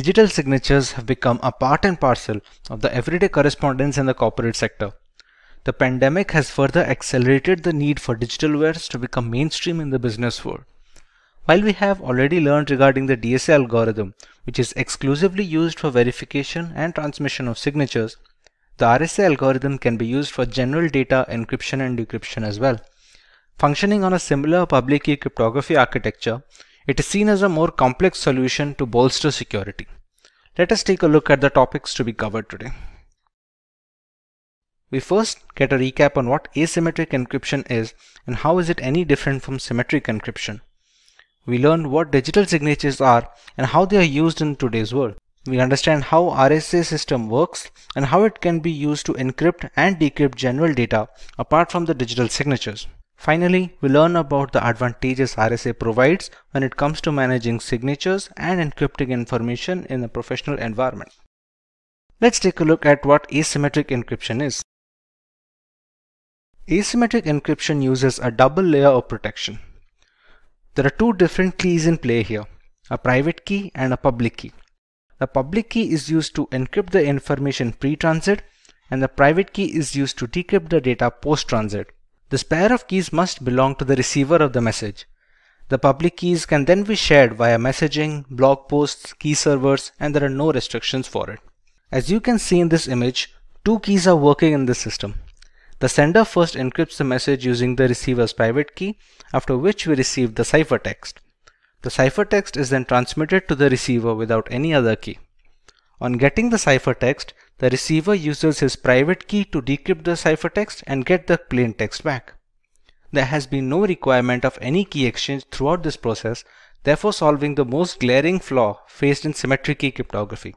digital signatures have become a part and parcel of the everyday correspondence in the corporate sector. The pandemic has further accelerated the need for digital wares to become mainstream in the business world. While we have already learned regarding the DSA algorithm, which is exclusively used for verification and transmission of signatures, the RSA algorithm can be used for general data encryption and decryption as well. Functioning on a similar public key cryptography architecture, it is seen as a more complex solution to bolster security. Let us take a look at the topics to be covered today. We first get a recap on what asymmetric encryption is and how is it any different from symmetric encryption. We learn what digital signatures are and how they are used in today's world. We understand how RSA system works and how it can be used to encrypt and decrypt general data apart from the digital signatures. Finally, we learn about the advantages RSA provides when it comes to managing signatures and encrypting information in a professional environment. Let's take a look at what asymmetric encryption is. Asymmetric encryption uses a double layer of protection. There are two different keys in play here, a private key and a public key. The public key is used to encrypt the information pre-transit and the private key is used to decrypt the data post-transit. This pair of keys must belong to the receiver of the message. The public keys can then be shared via messaging, blog posts, key servers, and there are no restrictions for it. As you can see in this image, two keys are working in this system. The sender first encrypts the message using the receiver's private key, after which we receive the ciphertext. The ciphertext is then transmitted to the receiver without any other key. On getting the ciphertext, the receiver uses his private key to decrypt the ciphertext and get the plain text back. There has been no requirement of any key exchange throughout this process, therefore solving the most glaring flaw faced in symmetric key cryptography.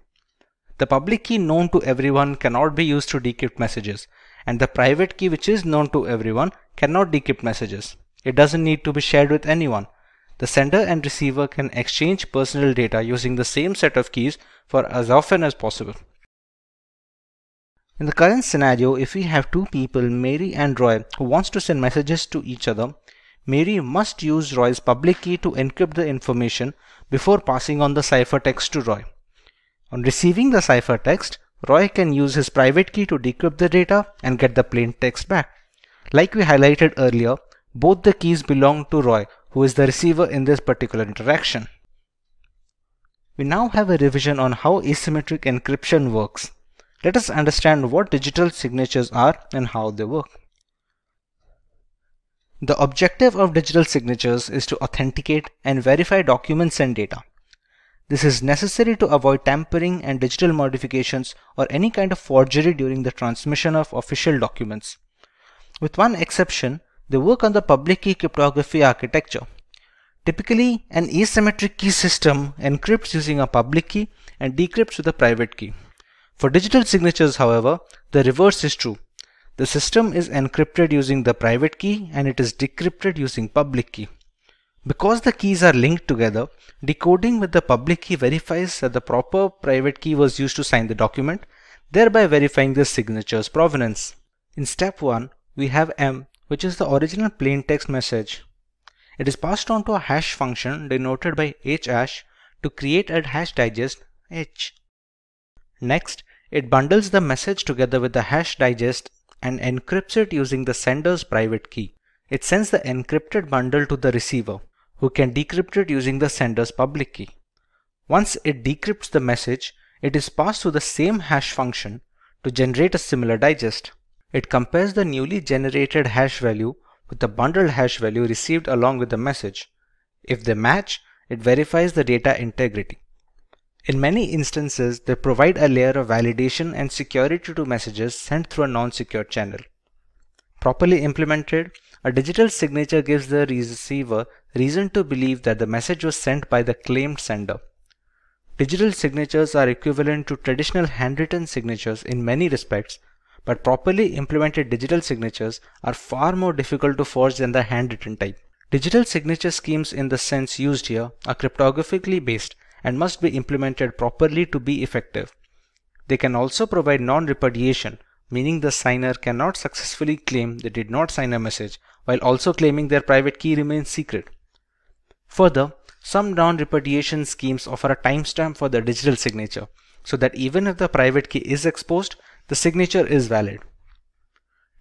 The public key known to everyone cannot be used to decrypt messages, and the private key which is known to everyone cannot decrypt messages. It doesn't need to be shared with anyone. The sender and receiver can exchange personal data using the same set of keys for as often as possible. In the current scenario, if we have two people, Mary and Roy, who wants to send messages to each other, Mary must use Roy's public key to encrypt the information before passing on the ciphertext to Roy. On receiving the ciphertext, Roy can use his private key to decrypt the data and get the plain text back. Like we highlighted earlier, both the keys belong to Roy, who is the receiver in this particular interaction. We now have a revision on how asymmetric encryption works. Let us understand what digital signatures are and how they work. The objective of digital signatures is to authenticate and verify documents and data. This is necessary to avoid tampering and digital modifications or any kind of forgery during the transmission of official documents. With one exception, they work on the public key cryptography architecture. Typically, an asymmetric key system encrypts using a public key and decrypts with a private key. For digital signatures, however, the reverse is true. The system is encrypted using the private key and it is decrypted using public key. Because the keys are linked together, decoding with the public key verifies that the proper private key was used to sign the document, thereby verifying the signature's provenance. In step 1, we have M, which is the original plain text message. It is passed on to a hash function denoted by h#, to create a hash digest h. Next, it bundles the message together with the hash digest and encrypts it using the sender's private key. It sends the encrypted bundle to the receiver, who can decrypt it using the sender's public key. Once it decrypts the message, it is passed through the same hash function to generate a similar digest. It compares the newly generated hash value with the bundled hash value received along with the message. If they match, it verifies the data integrity. In many instances, they provide a layer of validation and security to messages sent through a non-secure channel. Properly implemented, a digital signature gives the receiver reason to believe that the message was sent by the claimed sender. Digital signatures are equivalent to traditional handwritten signatures in many respects, but properly implemented digital signatures are far more difficult to forge than the handwritten type. Digital signature schemes in the sense used here are cryptographically based and must be implemented properly to be effective. They can also provide non-repudiation, meaning the signer cannot successfully claim they did not sign a message, while also claiming their private key remains secret. Further, Some non-repudiation schemes offer a timestamp for the digital signature, so that even if the private key is exposed, the signature is valid.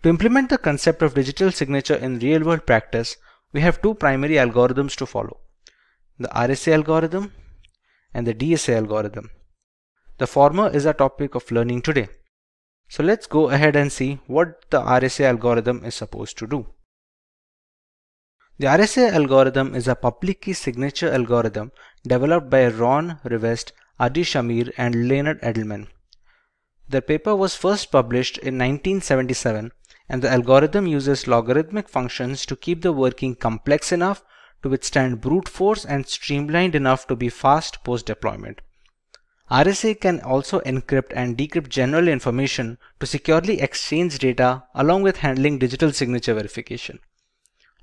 To implement the concept of digital signature in real-world practice, we have two primary algorithms to follow: the RSA algorithm and the DSA algorithm. The former is a topic of learning today. So let's go ahead and see what the RSA algorithm is supposed to do. The RSA algorithm is a public key signature algorithm developed by Ron Rivest, Adi Shamir and Leonard Adleman. Their paper was first published in 1977, and the algorithm uses logarithmic functions to keep the working complex enough to withstand brute force and streamlined enough to be fast post-deployment. RSA can also encrypt and decrypt general information to securely exchange data along with handling digital signature verification.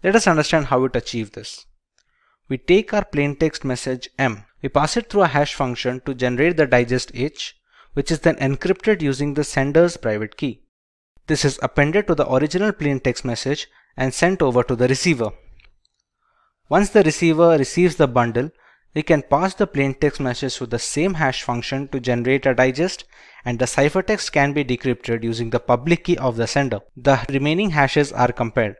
Let us understand how it achieved this. We take our plaintext message M. We pass it through a hash function to generate the digest H, which is then encrypted using the sender's private key. This is appended to the original plaintext message and sent over to the receiver. Once the receiver receives the bundle, we can pass the plaintext message to the same hash function to generate a digest, and the ciphertext can be decrypted using the public key of the sender. The remaining hashes are compared.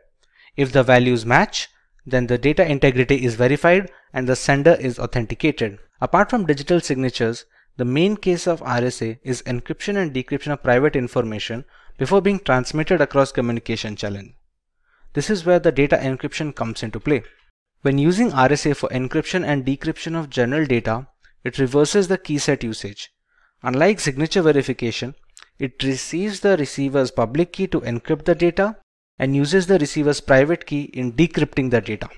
If the values match, then the data integrity is verified and the sender is authenticated. Apart from digital signatures, the main case of RSA is encryption and decryption of private information before being transmitted across communication channels. This is where the data encryption comes into play. When using RSA for encryption and decryption of general data, it reverses the key set usage. Unlike signature verification, it receives the receiver's public key to encrypt the data and uses the receiver's private key in decrypting the data.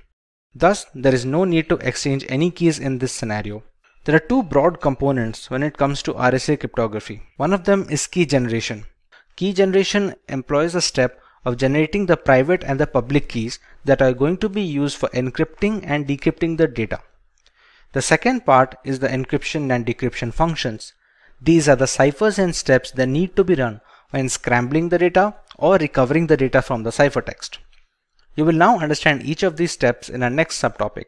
Thus, there is no need to exchange any keys in this scenario. There are two broad components when it comes to RSA cryptography. One of them is key generation. Key generation employs the step of generating the private and the public keys that are going to be used for encrypting and decrypting the data. The second part is the encryption and decryption functions. These are the ciphers and steps that need to be run when scrambling the data or recovering the data from the ciphertext. You will now understand each of these steps in our next subtopic.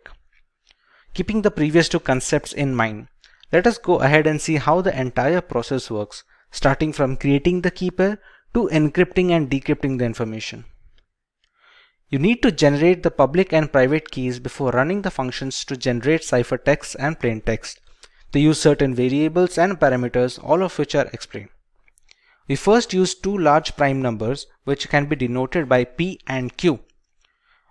Keeping the previous two concepts in mind, let us go ahead and see how the entire process works, starting from creating the key pair to encrypting and decrypting the information. You need to generate the public and private keys before running the functions to generate ciphertext and plaintext. They use certain variables and parameters, all of which are explained. We first use two large prime numbers, which can be denoted by P and Q.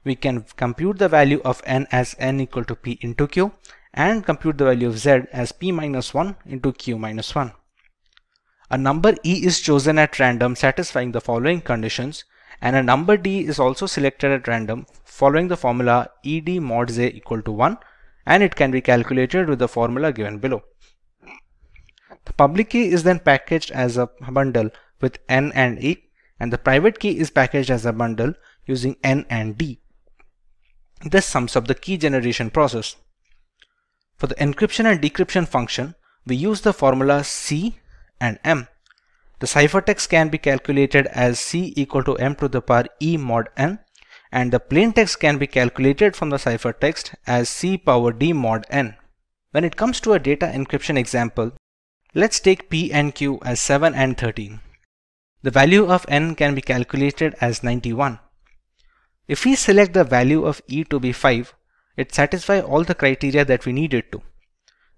We can compute the value of N as N equal to P into Q, and compute the value of Z as P minus 1 into Q minus 1. A number E is chosen at random, satisfying the following conditions, and a number D is also selected at random, following the formula ED mod Z equal to 1, and it can be calculated with the formula given below. The public key is then packaged as a bundle with N and E, and the private key is packaged as a bundle using N and D. This sums up the key generation process. For the encryption and decryption function, we use the formula C and M. The ciphertext can be calculated as C equal to M to the power E mod N, and the plaintext can be calculated from the ciphertext as C power D mod N. When it comes to a data encryption example, let's take P and Q as 7 and 13. The value of N can be calculated as 91. If we select the value of E to be 5, it satisfies all the criteria that we need it to.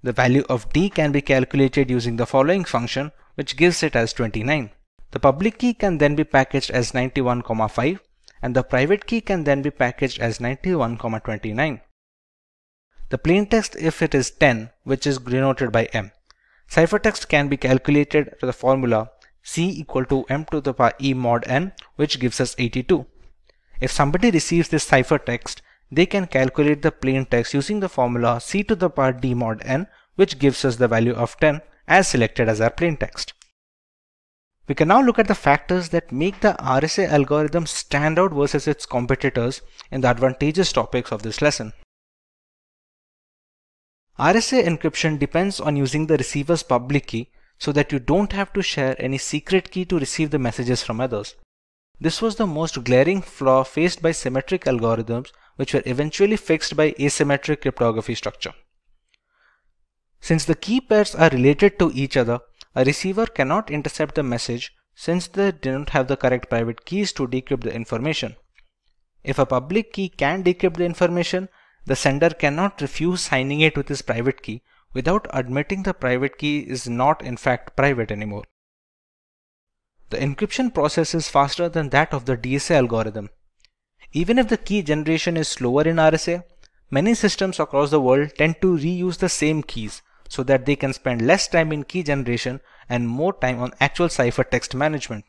The value of D can be calculated using the following function, which gives it as 29. The public key can then be packaged as 91,5, and the private key can then be packaged as 91,29. The plaintext, if it is 10, which is denoted by M. Ciphertext can be calculated to the formula C equal to M to the power E mod N, which gives us 82. If somebody receives this ciphertext, they can calculate the plaintext using the formula C to the power D mod N, which gives us the value of 10 as selected as our plaintext. We can now look at the factors that make the RSA algorithm stand out versus its competitors in the advantageous topics of this lesson. RSA encryption depends on using the receiver's public key so that you don't have to share any secret key to receive the messages from others. This was the most glaring flaw faced by symmetric algorithms which were eventually fixed by asymmetric cryptography structure. Since the key pairs are related to each other, a receiver cannot intercept the message since they do not have the correct private keys to decrypt the information. If a public key can decrypt the information, the sender cannot refuse signing it with his private key without admitting the private key is not in fact private anymore. The encryption process is faster than that of the DSA algorithm. Even if the key generation is slower in RSA, many systems across the world tend to reuse the same keys so that they can spend less time in key generation and more time on actual ciphertext management.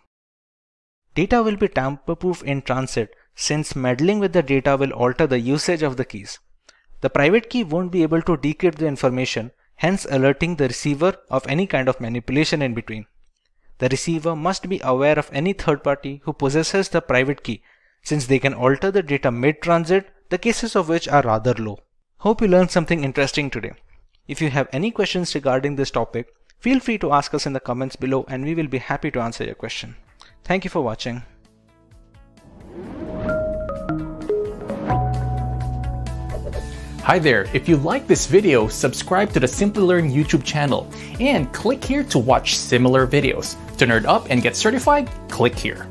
Data will be tamper-proof in transit since meddling with the data will alter the usage of the keys. The private key won't be able to decrypt the information, hence alerting the receiver of any kind of manipulation in between. The receiver must be aware of any third party who possesses the private key, since they can alter the data mid-transit, the cases of which are rather low. Hope you learned something interesting today. If you have any questions regarding this topic, feel free to ask us in the comments below and we will be happy to answer your question. Thank you for watching. Hi there, if you like this video, subscribe to the Simplilearn YouTube channel and click here to watch similar videos. To nerd up and get certified, click here.